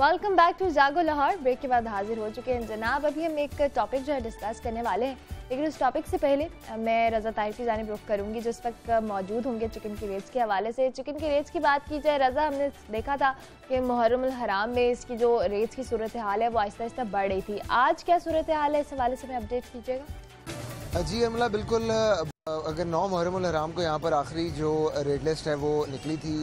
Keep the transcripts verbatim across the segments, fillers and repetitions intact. Welcome back to जागो Lahore. Break के बाद हाजिर हो चुके हैं जनाब। अभी हम एक टॉपिक जो है डिस्कस करने वाले हैं, लेकिन उस टॉपिक से पहले मैं रज़ा ताहिर की जानिब रुख करूँगी जो इस वक्त मौजूद होंगे चिकन के रेट्स के हवाले से। चिकन के रेट्स की बात की जाए रज़ा, हमने देखा था कि मुहर्रम अल हराम में इसकी जो रेट्स की सूरत हाल है वो आहिस्ता आहिस्ता बढ़ रही थी। आज क्या सूरत हाल है, इस हवाले से हमें अपडेट कीजिएगा। जी अमला, बिल्कुल अगर नौ मुहर्रम अल हराम को यहाँ पर आखिरी जो रेट लिस्ट है वो निकली थी,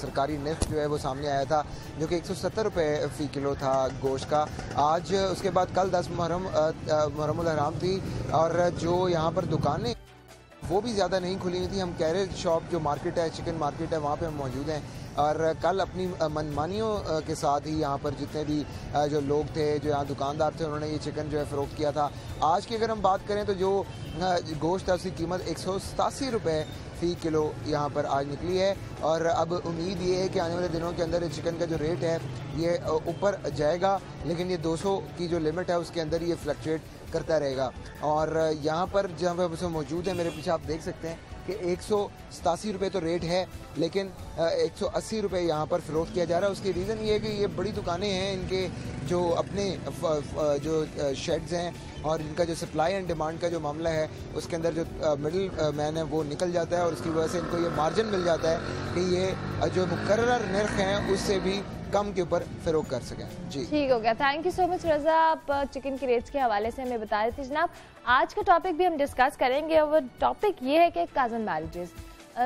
सरकारी नेफ्ट जो है वो सामने आया था जो कि एक सौ सत्तर रुपये फ़ी किलो था गोश्त का। आज उसके बाद कल दस मुहर्रम मुहर्रम अल हराम थी और जो यहाँ पर दुकानें वो भी ज़्यादा नहीं खुली हुई थी। हम कैरेट शॉप जो मार्केट है, चिकन मार्केट है, वहाँ पे हम मौजूद हैं और कल अपनी मनमानियों के साथ ही यहाँ पर जितने भी जो लोग थे, जो यहाँ दुकानदार थे, उन्होंने ये चिकन जो है फ़रोख्त किया था। आज की अगर हम बात करें तो जो गोश्त है उसकी कीमत एक सौ सतासी रुपये फ़ी किलो यहाँ पर आज निकली है और अब उम्मीद ये है कि आने वाले दिनों के अंदर चिकन का जो रेट है ये ऊपर जाएगा, लेकिन ये दो सौ की जो लिमिट है उसके अंदर ये फ्लक्चुएट करता रहेगा। और यहाँ पर जहाँ पे उसमें मौजूद है मेरे पीछे आप देख सकते हैं कि एक सौ सतासी रुपये तो रेट है, लेकिन एक सौ अस्सी रुपये यहाँ पर फ़रोख्त किया जा रहा है। उसकी रीज़न ये है कि ये बड़ी दुकानें हैं, इनके जो अपने फ, फ, जो शेड्स हैं और इनका जो सप्लाई एंड डिमांड का जो मामला है उसके अंदर जो मिडिल मैन है वो निकल जाता है और उसकी वजह से इनको ये मार्जिन मिल जाता है कि ये जो मुकर्रर नर्ख हैं उससे भी कम के ऊपर फरोख्त कर सकें। जी ठीक हो गया, thank you so much Raza. आप चिकन के रेट्स के हवाले से हमें बता देते जनाब। आज का टॉपिक भी हम डिस्कस करेंगे और टॉपिक ये है कि cousin marriages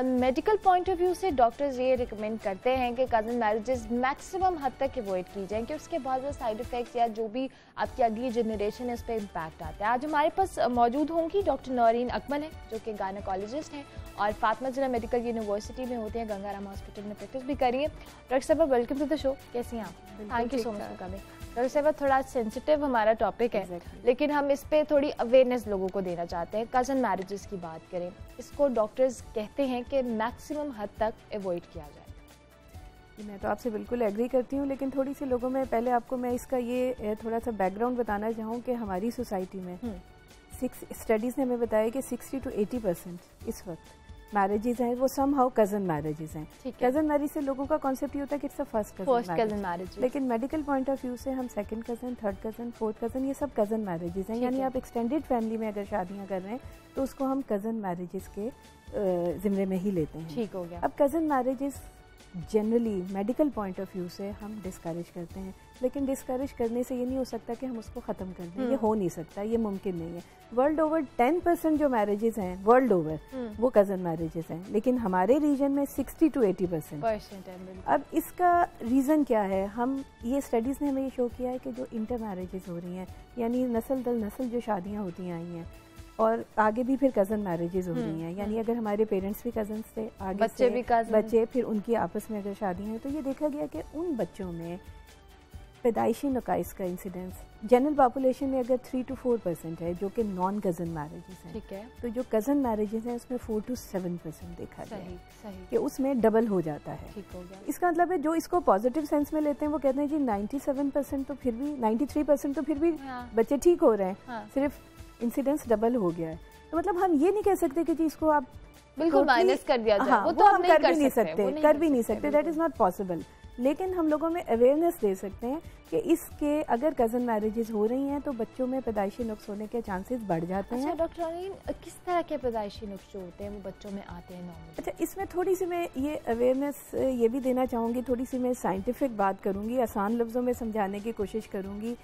medical point of view से डॉक्टर्स ये रिकमेंड करते हैं कि कज़न मैरिजेस मैक्सिमम हद तक अवॉइड की जाएँ, कि उसके बहुत ज़्यादा साइड इफ़ेक्ट्स या जो भी आपकी अगली जनरेशन है उस पर इम्पैक्ट आता है। आज हमारे पास मौजूद होंगी डॉक्टर नौरीन अकमल है जो कि गायनेकोलॉजिस्ट हैं और फातिमा जिन्ना मेडिकल यूनिवर्सिटी में होते हैं, गंगा रामा हॉस्पिटल में प्रैक्टिस भी करी है। डॉक्टर साहब वेलकम टू द शो, कैसी हैं आप? Thank you so much for coming. Doctor साहब थोड़ा सेंसिटिव हमारा टॉपिक है, लेकिन हम इस पर थोड़ी अवेयरनेस लोगों को देना चाहते हैं। कज़न मैरिजेस की बात करें, इसको डॉक्टर्स कहते हैं कि मैक्सिमम हद तक अवॉइड किया जाए। मैं तो आपसे बिल्कुल एग्री करती हूँ, लेकिन थोड़ी सी लोगों में पहले आपको मैं इसका ये थोड़ा सा बैकग्राउंड बताना चाहूँ कि हमारी सोसाइटी में सिक्स स्टडीज़ ने हमें बताया कि सिक्सटी टू एटी परसेंट इस वक्त मैरिजेस हैं वो सम हाउ कज़न मैरिजेस हैं। कज़न मैरिज से लोगों का कॉन्सेप्ट ये होता है कि it's a first cousin marriage, लेकिन मेडिकल पॉइंट ऑफ व्यू से हम second cousin, third cousin, fourth cousin, ये सब कज़न मैरिजेस हैं। यानी आप एक्सटेंडेड फैमिली में अगर शादियाँ कर रहे हैं तो उसको हम कज़न मैरिजेस के ज़िम्मे में ही लेते हैं। ठीक हो गया। अब cousin marriages generally medical point of view से हम डिस्करेज करते हैं, लेकिन डिस्करेज करने से ये नहीं हो सकता कि हम उसको ख़त्म कर दें, ये हो नहीं सकता, ये मुमकिन नहीं है। वर्ल्ड ओवर टेन परसेंट जो मैरिजेस हैं वर्ल्ड ओवर वो कज़न मैरिजेस हैं, लेकिन हमारे रीजन में सिक्सटी टू एटी परसेंट। अब इसका रीज़न क्या है? हम ये स्टडीज़ ने हमें ये शो किया है कि जो इंटर मैरिजेस हो रही हैं, यानी नस्ल दल नस्ल जो शादियाँ होती आई हैं और आगे भी फिर कज़न मैरिजेस हो रही हैं, यानी अगर हमारे पेरेंट्स भी कज़न्स थे, आगे बच्चे भी कज़न, बच्चे फिर उनकी आपस में अगर शादी हैं, तो ये देखा गया कि उन बच्चों में पैदाइशी नकाइस का इंसिडेंस जनरल पॉपुलेशन में अगर थ्री टू फोर परसेंट है जो कि नॉन कज़न मैरिजेस हैं। ठीक है। तो जो कज़न मैरिजेस हैं उसमें फोर टू सेवन परसेंट देखा गया कि उसमें डबल हो जाता है। ठीक हो गया। इसका मतलब है जो इसको पॉजिटिव सेंस में लेते हैं वो कहते हैं जी नाइन्टी सेवन परसेंट तो फिर भी नाइन्टी थ्री परसेंट तो फिर भी बच्चे ठीक हो रहे हैं, सिर्फ इंसिडेंस डबल हो गया है। तो मतलब हम ये नहीं कह सकते कि जी इसको आप बिल्कुल माइनस कर दिया जाए। हाँ, वो तो वो हम कर भी नहीं सकते, कर भी नहीं सकते, दैट इज़ नॉट पॉसिबल। लेकिन हम लोगों में अवेयरनेस दे सकते हैं कि इसके अगर कज़न मैरिजेस हो रही हैं तो बच्चों में पैदाइशी नुक्स होने के चांसेस बढ़ जाते हैं। अच्छा डॉक्टर नौरीन, किस तरह के पैदाइशी नुक्स होते हैं वो बच्चों में आते हैं? अच्छा, इसमें थोड़ी सी मैं ये अवेयरनेस ये भी देना चाहूँगी, थोड़ी सी मैं साइंटिफिक बात करूँगी, आसान लफ्ज़ों में समझाने की कोशिश करूँगी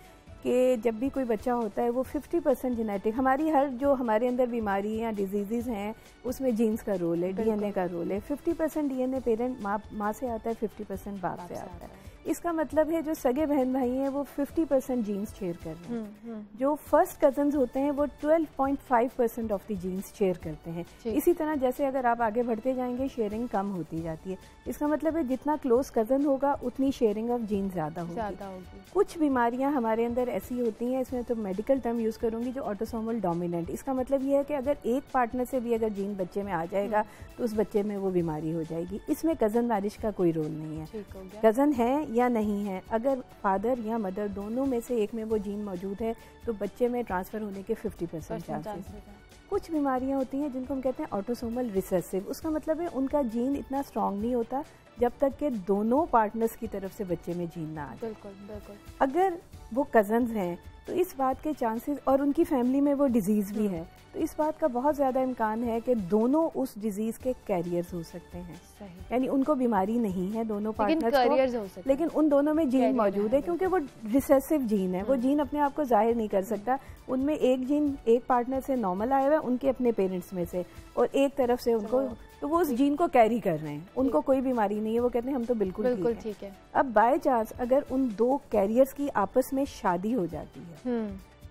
कि जब भी कोई बच्चा होता है वो फिफ्टी परसेंट जेनेटिक, हमारी हर जो हमारे अंदर बीमारी या डिजीज़ हैं उसमें जीन्स का रोल है, डीएनए का रोल है। फिफ्टी परसेंट डीएनए पेरेंट माँ माँ से आता है, फिफ्टी परसेंट बाप से आता है। इसका मतलब है जो सगे बहन भाई हैं वो फिफ्टी परसेंट जीन्स शेयर कर रहे हैं, जो फर्स्ट कजन्स होते हैं वो twelve point five percent of the genes share करते हैं। इसी तरह जैसे अगर आप आगे बढ़ते जाएंगे शेयरिंग कम होती जाती है। इसका मतलब है जितना क्लोज कजन होगा उतनी शेयरिंग ऑफ जीन्स ज़्यादा होगी। कुछ बीमारियाँ हमारे अंदर ऐसी होती हैं, इसमें तो मेडिकल टर्म यूज़ करूँगी, जो ऑटोसोमल डोमिनेंट। इसका मतलब ये है कि अगर एक पार्टनर से भी अगर जीन बच्चे में आ जाएगा तो उस बच्चे में वो बीमारी हो जाएगी। इसमें कज़न मैरिज का कोई रोल नहीं है। कज़न है या नहीं है, अगर फादर या मदर दोनों में से एक में वो जीन मौजूद है तो बच्चे में ट्रांसफ़र होने के फिफ्टी परसेंट चांसेस हैं। कुछ बीमारियां होती हैं जिनको हम कहते हैं ऑटोसोमल रिसेसिव, उसका मतलब है उनका जीन इतना स्ट्रांग नहीं होता जब तक के दोनों पार्टनर्स की तरफ से बच्चे में जीन ना आ जाए। बिल्कुल बिल्कुल। अगर वो कजन्स हैं तो इस बात के चांसेस, और उनकी फैमिली में वो डिजीज़ भी है, तो इस बात का बहुत ज़्यादा इम्कान है कि दोनों उस डिजीज़ के कैरियर्स हो सकते हैं। सही। यानी उनको बीमारी नहीं है दोनों पार्टनर्स को, कैरियर्स हो सकते हैं, लेकिन उन दोनों में जीन मौजूद है, क्योंकि वो रिसेसिव जीन है, वो जीन अपने आप को जाहिर नहीं कर सकता। उनमें एक जीन एक पार्टनर से नॉर्मल आया हुआ है उनके अपने पेरेंट्स में से, और एक तरफ से उनको, तो वो उस जीन को कैरी कर रहे हैं, उनको कोई बीमारी नहीं है, वो कहते हैं हम तो बिल्कुल बिल्कुल ठीक है। अब बाय चांस अगर उन दो कैरियर्स की आपस में शादी हो जाती है,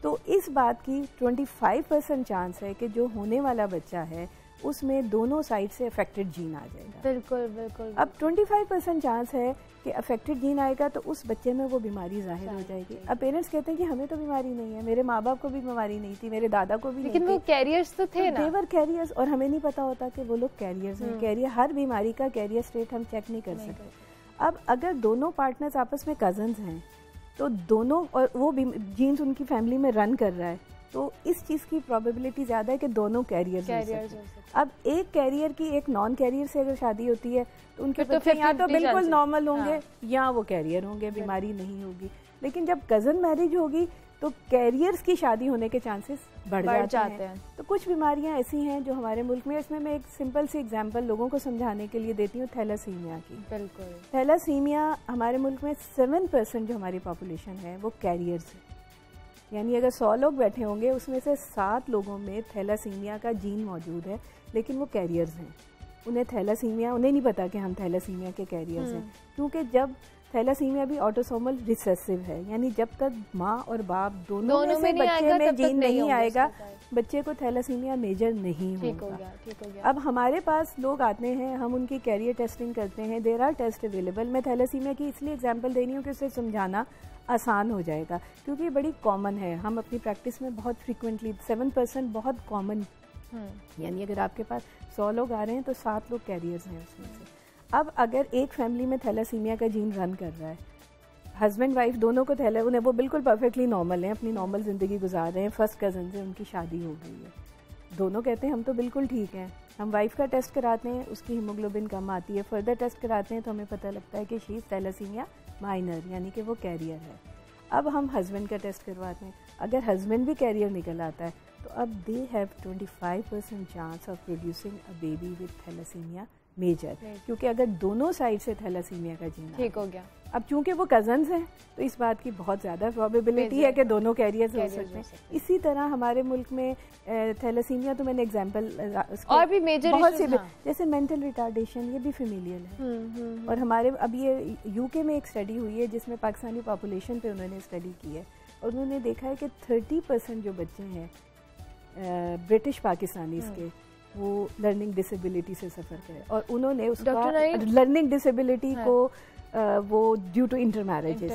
तो इस बात की पच्चीस परसेंट चांस है कि जो होने वाला बच्चा है उसमें दोनों साइड से अफेक्टेड जीन आ जाएगा। बिल्कुल बिल्कुल। अब पच्चीस परसेंट चांस है कि अफेक्टेड जीन आएगा तो उस बच्चे में वो बीमारी जाहिर हो जाएगी। अब पेरेंट्स कहते हैं कि हमें तो बीमारी नहीं है, मेरे माँ बाप को भी बीमारी नहीं थी, मेरे दादा को भी, लेकिन वो कैरियर्स तो थे ना, देवर कैरियर्स, और हमें नहीं पता होता कि वो लोग कैरियर्स हैं। कैरियर, हर बीमारी का कैरियर स्टेट हम चेक नहीं कर सकते। अब अगर दोनों पार्टनर्स आपस में कजन्स हैं तो दोनों, और वो जीन्स उनकी फैमिली में रन कर रहा है, तो इस चीज़ की प्रोबेबिलिटी ज़्यादा है कि दोनों कैरियर हो सकते हैं। अब एक कैरियर की एक नॉन कैरियर से अगर शादी होती है तो उनके बच्चे या तो बिल्कुल नॉर्मल होंगे या वो कैरियर होंगे, बीमारी नहीं होगी। लेकिन जब कज़न मैरिज होगी तो कैरियर्स की शादी होने के चांसेस बढ़ जाते हैं। तो कुछ बीमारियां ऐसी हैं जो हमारे मुल्क में, इसमें मैं एक सिंपल सी एग्जांपल लोगों को समझाने के लिए देती हूँ, थैलासीमिया की। बिल्कुल। थैलासीमिया हमारे मुल्क में सेवन परसेंट जो हमारी पॉपुलेशन है वो कैरियर्स है, यानी अगर सौ लोग बैठे होंगे उसमें से सात लोगों में थैलासीमिया का जीन मौजूद है, लेकिन वो कैरियर्स हैं। उन्हें थैलासीमिया, उन्हें नहीं पता कि हम थैलासीमिया के कैरियर्स हैं, क्योंकि जब थैलासीमिया भी ऑटोसोमल रिसेसिव है, यानी जब तक माँ और बाप दोनों, दोनों में, में बच्चे में जीन नहीं आएगा, बच्चे को थैलासीमिया मेजर नहीं होगा। अब हमारे पास लोग आते हैं, हम उनकी कैरियर टेस्टिंग करते हैं, देयर आर टेस्ट अवेलेबल। मैं थैलासीमिया की इसलिए एग्जांपल देनी हूँ कि उसे समझाना आसान हो जाएगा, क्योंकि ये बड़ी कॉमन है, हम अपनी प्रैक्टिस में बहुत फ्रिक्वेंटली, सेवन परसेंट बहुत कॉमन, यानी अगर आपके पास सौ लोग आ रहे हैं तो सात लोग कैरियर्स हैं उसमें से। अब अगर एक फैमिली में थैलासीमिया का जीन रन कर रहा है, हस्बैंड वाइफ दोनों को थैला, उन्हें वो बिल्कुल परफेक्टली नॉर्मल हैं, अपनी नॉर्मल ज़िंदगी गुजार रहे हैं, फर्स्ट कज़न से उनकी शादी हो गई है, दोनों कहते हैं हम तो बिल्कुल ठीक हैं। हम वाइफ का टेस्ट कराते हैं, उसकी हीमोग्लोबिन कम आती है, फर्दर टेस्ट कराते हैं तो हमें पता लगता है कि शी इज़ थैलासीमिया माइनर, यानी कि वो कैरियर है। अब हम हस्बैंड का टेस्ट करवाते हैं, अगर हस्बैंड भी कैरियर निकल आता है तो अब they have twenty five percent chance of producing a baby with thalassaemia major, क्योंकि अगर दोनों साइड से थैलासीमिया का जीन ठीक हो गया। अब चूंकि वो कजन्स हैं तो इस बात की बहुत ज़्यादा प्रोबेबिलिटी है कि दोनों कैरियर्स हो सकते हैं। इसी तरह हमारे मुल्क में थैलासीमिया, तो मैंने एग्जांपल और भी मेजर बहुत से, हाँ। जैसे मेंटल रिटार्डेशन, ये भी फेमिलियल है। हुँ, हुँ, और हमारे अब ये यूके में एक स्टडी हुई है जिसमें पाकिस्तानी पॉपुलेशन पर उन्होंने स्टडी की है, और उन्होंने देखा है कि थर्टी परसेंट जो बच्चे हैं ब्रिटिश पाकिस्तानी के, वो लर्निंग डिसेबिलिटी से सफ़र करे, और उन्होंने उसका लर्निंग डिसेबिलिटी हाँ। को आ, वो due to inter marriages.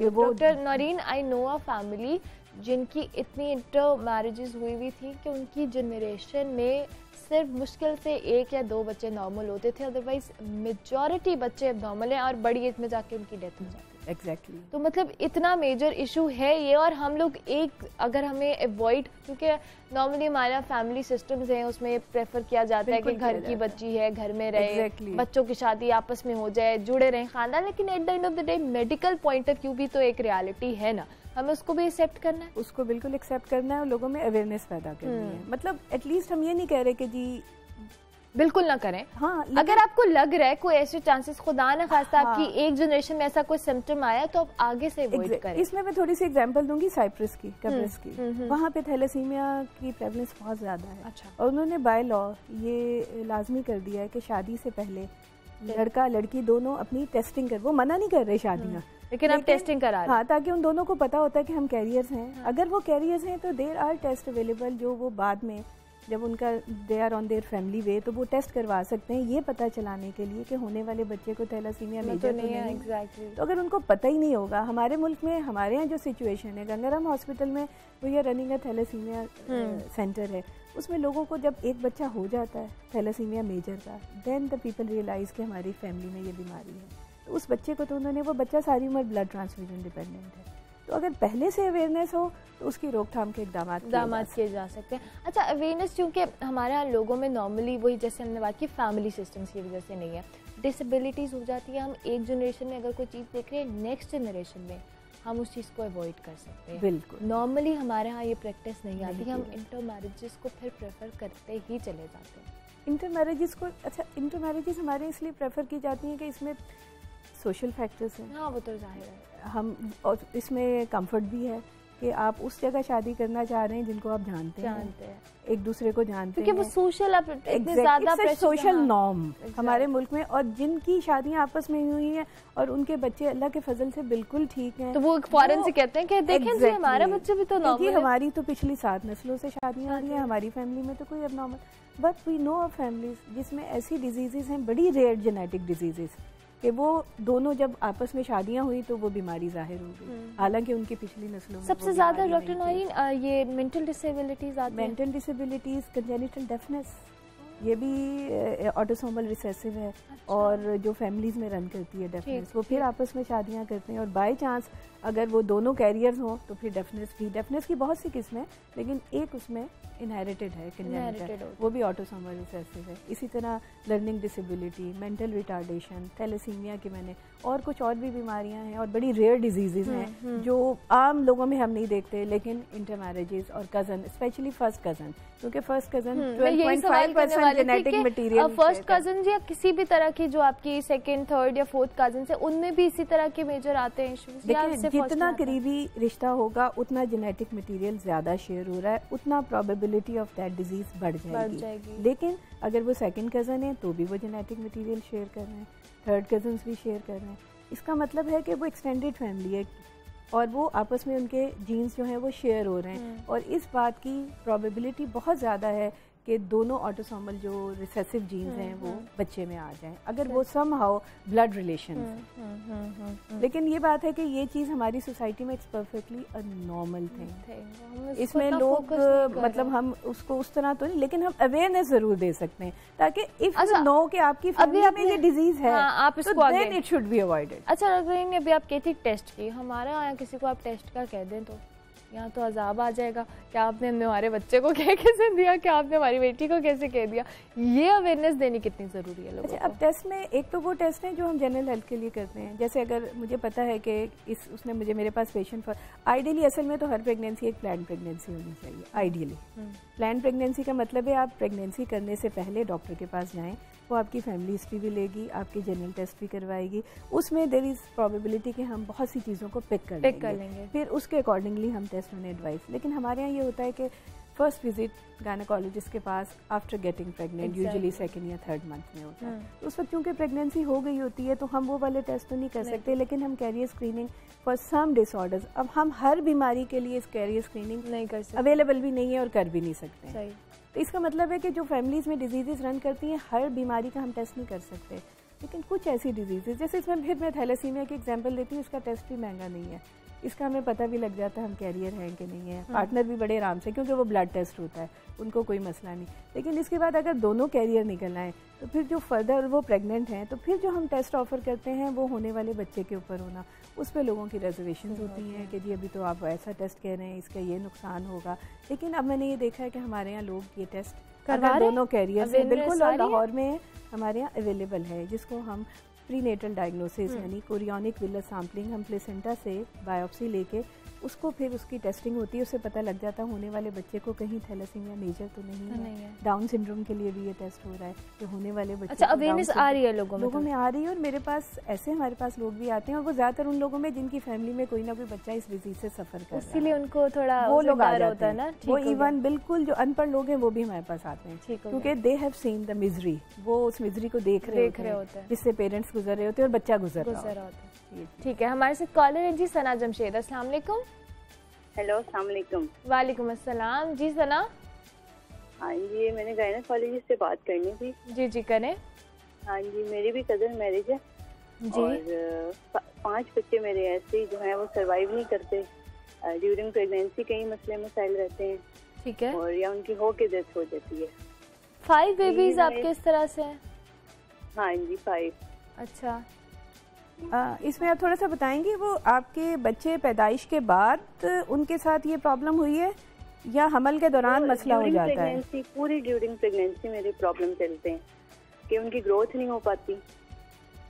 Doctor Naureen, I know a family जिनकी इतनी इंटर मैरिजेस हुई हुई थी कि उनकी जनरेशन में सिर्फ मुश्किल से एक या दो बच्चे नॉर्मल होते थे, अदरवाइज मेजॉरिटी बच्चे अब नॉर्मल हैं और बड़ी एज में जाके उनकी डेथ हो जाती है। Exactly exactly. तो मतलब इतना मेजर इशू है ये, और हम लोग एक अगर हमें अवॉइड, क्योंकि नॉर्मली हमारा फैमिली सिस्टम्स हैं उसमें प्रेफर किया जाता है कि घर की बच्ची है घर में रहे, exactly. बच्चों की शादी आपस में हो जाए, जुड़े रहें खानदान, लेकिन at the end of the day medical point of view भी तो एक रियलिटी है ना, हमें उसको भी एक्सेप्ट करना है, उसको बिल्कुल एक्सेप्ट करना है और लोगों में अवेयरनेस पैदा करनी है। मतलब एटलीस्ट हम ये नहीं कह रहे कि जी बिल्कुल ना करें, हाँ, अगर आपको लग रहा है कोई ऐसे चांसेस, खुदा ना खास्ता हाँ, आपकी एक जनरेशन में ऐसा कोई सिम्टम आया तो आप आगे से अवॉइड करें। इसमें मैं थोड़ी सी एग्जांपल दूंगी साइप्रस की, कब्रिस की, वहाँ पे थैलासीमिया की प्रेवलेंस बहुत ज़्यादा है। अच्छा। और उन्होंने बाय लॉ ये लाजमी कर दिया है कि शादी से पहले लड़का लड़की दोनों अपनी टेस्टिंग कर, वो मना नहीं कर रहे शादियाँ, लेकिन आप टेस्टिंग करा रहे हैं, हाँ, ताकि उन दोनों को पता होता है कि हम कैरियर्स हैं। अगर वो कैरियर्स हैं तो देयर आर टेस्ट अवेलेबल, जो वो बाद में जब उनका they are on their family way तो वो टेस्ट करवा सकते हैं, ये पता चलाने के लिए कि होने वाले बच्चे को थैलासीमिया मेजर नहीं है। एग्जैक्टली। तो अगर उनको पता ही नहीं होगा, हमारे मुल्क में, हमारे यहाँ जो सिचुएशन है, गंगा राम हॉस्पिटल में वो ये रनिंग है थैलासीमिया सेंटर है, उसमें लोगों को जब एक बच्चा हो जाता है थैलासीमिया मेजर का, देन द पीपल रियलाइज कि हमारी फैमिली में ये बीमारी है, तो उस बच्चे को तो उन्होंने, वो बच्चा सारी उम्र ब्लड ट्रांसफ्यूजन डिपेंडेंट है। तो अगर पहले से अवेयरनेस हो तो उसकी रोकथाम के इकदाम किए जा सकते हैं। अच्छा, अवेयरनेस क्योंकि हमारे यहाँ लोगों में नॉर्मली वही, जैसे हमने बात की फैमिली सिस्टम्स की वजह से नहीं है, डिसेबिलिटीज़ हो जाती है। हम एक जनरेशन में अगर कोई चीज़ देख रहे हैं, नेक्स्ट जनरेशन में हम उस चीज़ को अवॉइड कर सकते हैं। बिल्कुल, नॉर्मली हमारे यहाँ ये प्रैक्टिस नहीं आती, हम इंटर मैरिजेस को फिर प्रेफर करते ही चले जाते हैं। इंटर मैरिजेस को, अच्छा, इंटर मैरिजेस हमारे इसलिए प्रेफर की जाती हैं कि इसमें सोशल फैक्टर्स हैं। हाँ, वो तो जाहिर है। हम, और इसमें कंफर्ट भी है कि आप उस जगह शादी करना चाह रहे हैं जिनको आप जानते हैं, जानते हैं, एक दूसरे को जानते हैं, क्योंकि वो सोशल, आप इतने ज़्यादा सोशल नॉर्म हमारे मुल्क में, और जिनकी शादियां आपस में हुई हैं और उनके बच्चे अल्लाह के फजल से बिल्कुल ठीक हैं, तो वो फॉरेन से कहते हैं कि देखें जी हमारा बच्चा भी तो नॉर्मल है। हमारी तो पिछली सात नस्लों से शादियाँ हुई हैं, हमारी फैमिली में तो कोई अब normal, but we know of families जिसमें ऐसी डिजीज़ हैं, बड़ी रेयर जेनेटिक डिजीज़, कि वो दोनों जब आपस में शादियां हुई तो वो बीमारी जाहिर हो गई, हालांकि उनकी पिछली नस्लों में। सबसे ज़्यादा डॉक्टर नौरीन ये मेंटल डिसेबिलिटीज़ आती हैं। मेंटल डिसेबिलिटीज़, कंजेनिटल डेफनेस, ये भी ऑटोसोमल रिसेसिव है। अच्छा। और जो फैमिलीज़ में रन करती है डेफनेस, वो फिर आपस में शादियां करते हैं और बाय चांस अगर वो दोनों कैरियर्स हों तो फिर डेफनेस भी, डेफनेस की बहुत सी किस्में, लेकिन एक उसमें इनहेरिटेड है, कंजेनिटल, वो भी ऑटोसोमल रिसेसिव है। इसी तरह learning disability, mental retardation, thalassaemia की मैंने, और कुछ और भी बीमारियां हैं और बड़ी रेयर डिजीज़ हैं जो आम लोगों में हम नहीं देखते, लेकिन इंटर मैरिजेस और कज़न, स्पेशली फर्स्ट कज़न, क्योंकि first cousin twelve point five percent genetic material, first cousin या किसी भी तरह की जो आपकी सेकेंड, थर्ड या फोर्थ कज़न है, उनमें भी इसी तरह के मेजर आते हैं इशूज़। जितना करीबी रिश्ता होगा उतना जेनेटिक मटीरियल ज़्यादा शेयर हो रहा है, उतना प्रॉबेबल ऑफ दैट डिजीज़ बढ़ जाएगी। लेकिन अगर वो सेकंड कज़न है तो भी वो जेनेटिक मटेरियल शेयर कर रहे हैं, थर्ड कज़न्स भी शेयर कर रहे हैं, इसका मतलब है कि वो एक्सटेंडेड फैमिली है और वो आपस में उनके जीन्स जो हैं वो शेयर हो रहे हैं, और इस बात की प्रोबेबिलिटी बहुत ज़्यादा है कि दोनों ऑटोसोमल जो रिसेसिव जीन्स हैं वो बच्चे में आ जाएं, अगर वो सम हाउ ब्लड रिलेशन। लेकिन ये बात है कि ये चीज़ हमारी सोसाइटी में it's perfectly a normal thing, इसमें लोग, मतलब हम उसको उस तरह तो नहीं, लेकिन हम अवेयरनेस ज़रूर दे सकते हैं ताकि इफ यू नो कि आपकी फैमिली में ये डिजीज़ है आप इसको, then it should be avoided. अच्छा डॉक्टर, अभी आप कहती टेस्ट की, हमारे यहाँ किसी को आप टेस्ट का कह दें तो यहाँ तो अजाब आ जाएगा कि आपने हमारे बच्चे को क्या कैसे दिया, कि आपने हमारी बेटी को कैसे कह दिया। ये अवेयरनेस देनी कितनी ज़रूरी है लोगों को? अब टेस्ट में एक तो वो टेस्ट हैं जो हम जनरल हेल्थ के लिए करते हैं, जैसे अगर मुझे पता है कि इस उसने मुझे, मेरे पास पेशेंट फॉर, आइडियली असल में तो हर प्रेगनेंसी एक प्लान प्रेगनेंसी होनी चाहिए, आइडियली। प्लान प्रेगनेंसी का मतलब है आप प्रेगनेंसी करने से पहले डॉक्टर के पास जाएँ, वो आपकी फैमिली हिस्ट्री भी लेगी, आपकी जनरल टेस्ट भी करवाएगी, उसमें देयर इज़ प्रोबेबिलिटी कि हम बहुत सी चीज़ों को पिक कर पिक कर लेंगे, फिर उसके अकॉर्डिंगली हम टेस्ट में एडवाइस। लेकिन हमारे यहाँ ये होता है कि फर्स्ट विजिट गायनेकोलॉजिस्ट के पास after getting pregnant, usually second या थर्ड मंथ में होता है, तो उस वक्त चूँकि प्रेगनेंसी हो गई होती है तो हम वो वाले टेस्ट तो नहीं कर सकते, लेकिन हम carrier screening for some disorders, अब हम हर बीमारी के लिए इस कैरियर स्क्रीनिंग नहीं कर सकते, अवेलेबल भी नहीं है और कर भी नहीं सकते। तो इसका मतलब है कि जो फैमिलीज़ में डिजीज़ रन करती हैं, हर बीमारी का हम टेस्ट नहीं कर सकते, लेकिन कुछ ऐसी डिजीज़, जैसे इसमें फिर मैं थैलेसीमिया की एग्जाम्पल देती हूँ, इसका टेस्ट भी महंगा नहीं है, इसका हमें पता भी लग जाता है हम कैरियर हैं कि नहीं है, पार्टनर भी बड़े आराम से, क्योंकि वो ब्लड टेस्ट होता है, उनको कोई मसला नहीं। लेकिन इसके बाद अगर दोनों कैरियर निकल आएँ तो फिर जो फर्दर वो प्रेग्नेंट हैं, तो फिर जो हम टेस्ट ऑफ़र करते हैं वो होने वाले बच्चे के ऊपर होना, उस पर लोगों की रिजर्वेशन होती हैं कि जी अभी तो आप ऐसा टेस्ट कह रहे हैं, इसका ये नुकसान होगा। लेकिन अब मैंने ये देखा है कि हमारे यहाँ लोग ये टेस्ट करवा, दोनों कैरियर से बिल्कुल, और लाहौर में हमारे यहाँ अवेलेबल है, जिसको हम प्रीनेटल डायग्नोसिस यानी कोरियोनिक विलर सैम्पलिंग, हम प्लेसेंटा से बायोप्सी लेके उसको फिर उसकी टेस्टिंग होती है, उससे पता लग जाता है होने वाले बच्चे को कहीं थैलेसीमिया मेजर तो नहीं, नहीं है। डाउन सिंड्रोम के लिए भी ये टेस्ट हो रहा है कि होने वाले बच्चे। अच्छा, अवेयरनेस आ रही है लोगों में, लोगों में आ रही है, और मेरे पास ऐसे हमारे पास लोग भी आते हैं, और वो ज़्यादातर उन लोगों में जिनकी फैमिली में कोई ना कोई बच्चा इस डिजीज़ से सफ़र कर, इसीलिए उनको थोड़ा वो लोग आ रहा होता है ना, वो इवन बिल्कुल जो अनपढ़ लोग हैं वो भी हमारे पास आते हैं, क्योंकि they have seen the misery, वो उस मिजरी को देख रहे होते हैं जिससे पेरेंट्स गुजर रहे होते हैं और बच्चा गुजर रहा होता है। ठीक है, हमारे साथ कॉलर है जी सना जमशेद, अस्सलाम वालेकुम। हेलो, अस्सलाम वालेकुम। वालेकुम अस्सलाम जी सना। हाँ जी, मैंने गायनेकोलॉजिस्ट से बात करनी थी। जी जी करें। हाँ जी, मेरी भी कज़न मैरिज है जी, और पांच बच्चे मेरे ऐसे जो हैं वो सरवाइव नहीं करते ड्यूरिंग प्रेगनेंसी, कई मसले मसाइल रहते हैं। ठीक है, और या उनकी हो के डेथ हो जाती है। फाइव बेबीज आपके इस तरह से? हाँ जी, फाइव। अच्छा, आ, इसमें आप थोड़ा सा बताएंगे वो आपके बच्चे पैदाइश के बाद उनके साथ ये प्रॉब्लम हुई है या हमल के दौरान तो मसला हो जाता है? पूरी ड्यूरिंग प्रेगनेंसी मेरे प्रॉब्लम चलते हैं कि उनकी ग्रोथ नहीं हो पाती,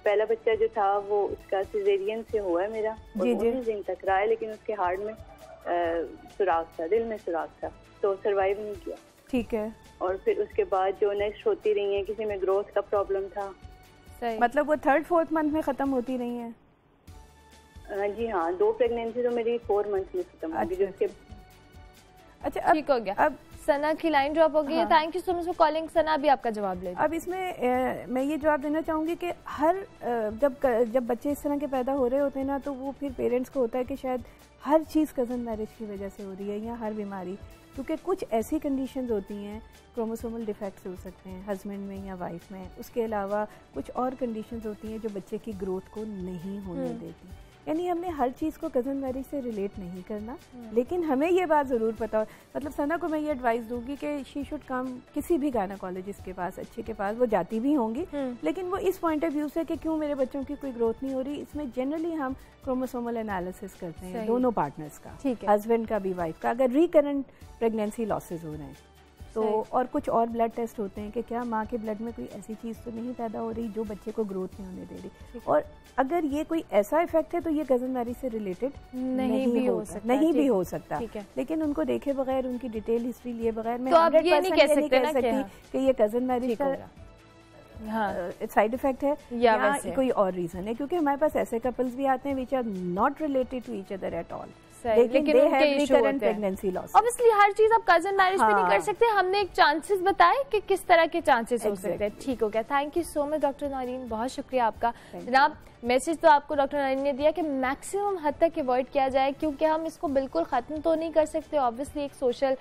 पहला बच्चा जो था वो उसका सिजेरियन से हुआ है मेरा, उन्नीस दिन तक रहा है, लेकिन उसके हार्ट में सुराग था, दिल में सुराग था, तो सरवाइव नहीं किया। ठीक है। और फिर उसके बाद जो नेक्स्ट होती रही है, किसी में ग्रोथ का प्रॉब्लम था। सही। मतलब वो थर्ड फोर्थ मंथ में खत्म होती रही है? जी हाँ, दो प्रेगनेंसी तो मेरी फोर मंथ में खत्म होगी। अच्छा, जिसके अच्छा ठीक हो गया। अब सना की लाइन ड्रॉप हो गई है। Thank you so much for calling. Sana भी आपका जवाब ले। अब इसमें ए, मैं ये जवाब देना चाहूँगी कि हर जब जब बच्चे इस तरह के पैदा हो रहे होते हैं ना, तो वो फिर पेरेंट्स को होता है कि शायद हर चीज़ कज़न मैरिज की वजह से हो रही है या हर बीमारी, क्योंकि कुछ ऐसी कंडीशंस होती हैं, क्रोमोसोमल डिफेक्ट्स हो सकते हैं हस्बैंड में या वाइफ में, उसके अलावा कुछ और कंडीशंस होती हैं जो बच्चे की ग्रोथ को नहीं होने देती। यानी हमने हर चीज़ को कज़न मैरिज से रिलेट नहीं करना, लेकिन हमें ये बात ज़रूर पता हो। मतलब सना को मैं ये एडवाइस दूंगी कि शी शुड कम किसी भी गायनेकोलॉजिस्ट के पास, अच्छे के पास, वो जाती भी होंगी, लेकिन वो इस पॉइंट ऑफ व्यू से कि क्यों मेरे बच्चों की कोई ग्रोथ नहीं हो रही। इसमें जनरली हम क्रोमोसोमल एनालिसिस करते हैं दोनों पार्टनर्स का, हस्बैंड का भी वाइफ का, अगर रिकरेंट प्रेगनेंसी लॉसेज हो रहे हैं तो, और कुछ और ब्लड टेस्ट होते हैं कि क्या माँ के ब्लड में कोई ऐसी चीज़ तो नहीं पैदा हो रही जो बच्चे को ग्रोथ नहीं होने दे रही, और अगर ये कोई ऐसा इफेक्ट है तो ये कजन मैरिज से रिलेटेड नहीं भी हो सकता, नहीं भी हो सकता। लेकिन उनको देखे बगैर, उनकी डिटेल हिस्ट्री लिए बगैर मैं हंड्रेड परसेंट नहीं कह सकती कि ये कजन मैरिज का साइड इफेक्ट है या कोई और रीजन है, क्योंकि हमारे पास ऐसे कपल्स भी आते हैं which are not related to each other at all, लेकिन ऑब्वियसली हर चीज आप कजन मैरिज में नहीं कर सकते। हमने एक चांसेस बताए कि किस तरह के चांसेस हो सकते हैं। ठीक हो गया। Thank you so much doctor Naureen, बहुत शुक्रिया आपका। जनाब, मैसेज तो आपको डॉक्टर नौरीन ने दिया कि मैक्सिमम हद तक अवॉइड किया जाए, क्योंकि हम इसको बिल्कुल खत्म तो नहीं कर सकते, ऑब्वियसली एक सोशल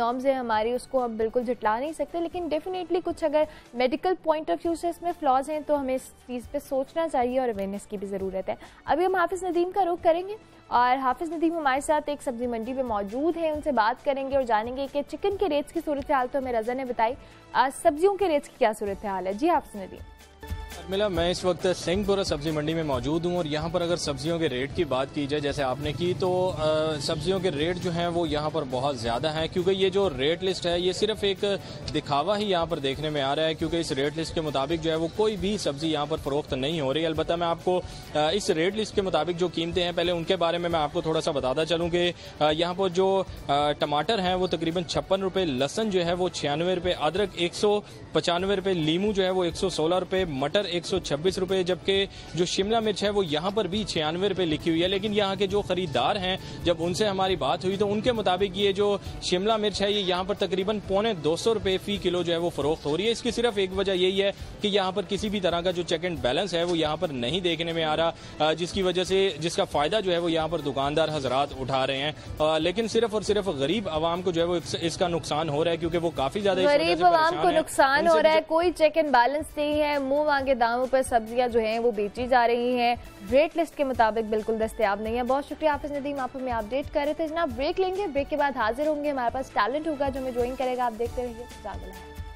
नॉर्म्स है हमारी, उसको हम बिल्कुल झुटला नहीं सकते, लेकिन डेफिनेटली कुछ अगर मेडिकल पॉइंट ऑफ व्यू से इसमें फ्लॉज हैं तो हमें इस चीज़ पर सोचना चाहिए और अवेयरनेस की भी ज़रूरत है। अभी हम हाफिज़ नदीम का रुख करेंगे और हाफिज़ नदीम हमारे साथ एक सब्जी मंडी पे मौजूद हैं, उनसे बात करेंगे और जानेंगे कि चिकन के रेट्स की सूरत हाल तो हमें रज़ा ने बताई, आज सब्जियों के रेट्स की क्या सूरत हाल है। जी हाफिज़ नदीम। मिला, मैं इस वक्त सिंगपुरा सब्ज़ी मंडी में मौजूद हूं और यहां पर अगर सब्जियों के रेट की बात की जाए, जैसे आपने की, तो सब्जियों के रेट जो हैं वो यहां पर बहुत ज़्यादा हैं, क्योंकि ये जो रेट लिस्ट है ये सिर्फ एक दिखावा ही यहां पर देखने में आ रहा है, क्योंकि इस रेट लिस्ट के मुताबिक जो है वो कोई भी सब्ज़ी यहां पर फरोख्त नहीं हो रही। अलबत्ता मैं आपको इस रेट लिस्ट के मुताबिक जो कीमतें हैं पहले उनके बारे में मैं आपको थोड़ा सा बताता चलूँ कि यहाँ पर जो टमाटर हैं वो तकरीबन छप्पन रुपये, लहसन जो है वो छियानवे रुपये, अदरक एक सौ पचानवे रुपये, लीमू जो है वो एक सौ सोलह रुपये, मटर एक सौ छब्बीस रुपए, जबकि जो शिमला मिर्च है वो यहाँ पर भी छियानवे रुपए लिखी हुई है। लेकिन यहाँ के जो खरीदार हैं, जब उनसे हमारी बात हुई तो उनके मुताबिक ये जो शिमला मिर्च है ये यहाँ पर तकरीबन पौने दो सौ रुपए फी किलो जो है वो फरोख्त हो रही है। इसकी सिर्फ एक वजह यही है कि यहाँ पर किसी भी तरह का जो चेक एंड बैलेंस है वो यहाँ पर नहीं देखने में आ रहा, जिसकी वजह से जिसका फायदा जो है वो यहाँ पर दुकानदार हजरात उठा रहे हैं, लेकिन सिर्फ और सिर्फ गरीब आवाम को जो है वो इसका नुकसान हो रहा है, क्योंकि वो काफी ज्यादा गरीब आवाम को नुकसान हो रहा है। कोई चेक एंड बैलेंस नहीं है, मुंह मांगे दामों पर सब्जियां जो हैं वो बेची जा रही हैं, रेट लिस्ट के मुताबिक बिल्कुल दस्तयाब नहीं है। बहुत शुक्रिया हाफिज़ नदीम, आप हमें अपडेट कर रहे थे। जनाब, ब्रेक लेंगे, ब्रेक के बाद हाजिर होंगे, हमारे पास टैलेंट होगा जो हमें ज्वाइन करेगा। आप देखते रहिए।